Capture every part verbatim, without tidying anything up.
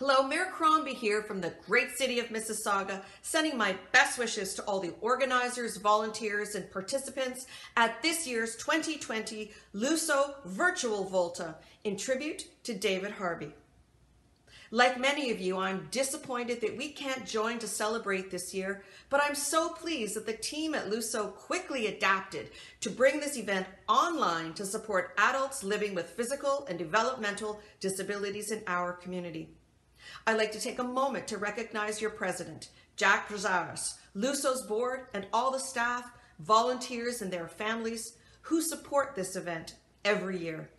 Hello, Mayor Crombie here from the great city of Mississauga, sending my best wishes to all the organizers, volunteers, and participants at this year's twenty twenty Luso Virtual Volta in tribute to David Harvey. Like many of you, I'm disappointed that we can't join to celebrate this year, but I'm so pleased that the team at Luso quickly adapted to bring this event online to support adults living with physical and developmental disabilities in our community. I'd like to take a moment to recognize your president, Jack Rosaris, Luso's board, and all the staff, volunteers, and their families who support this event every year.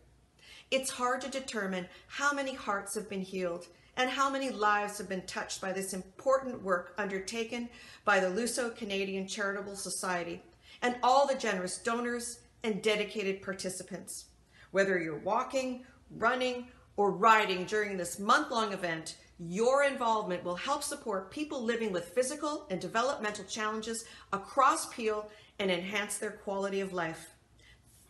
It's hard to determine how many hearts have been healed and how many lives have been touched by this important work undertaken by the Luso Canadian Charitable Society and all the generous donors and dedicated participants. Whether you're walking, running, or riding during this month-long event, your involvement will help support people living with physical and developmental challenges across Peel and enhance their quality of life.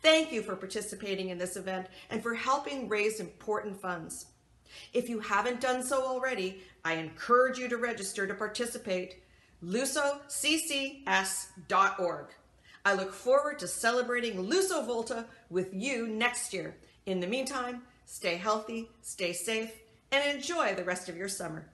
Thank you for participating in this event and for helping raise important funds. If you haven't done so already, I encourage you to register to participate. Luso C C S dot org. I look forward to celebrating Luso Volta with you next year. In the meantime, stay healthy, stay safe, and enjoy the rest of your summer.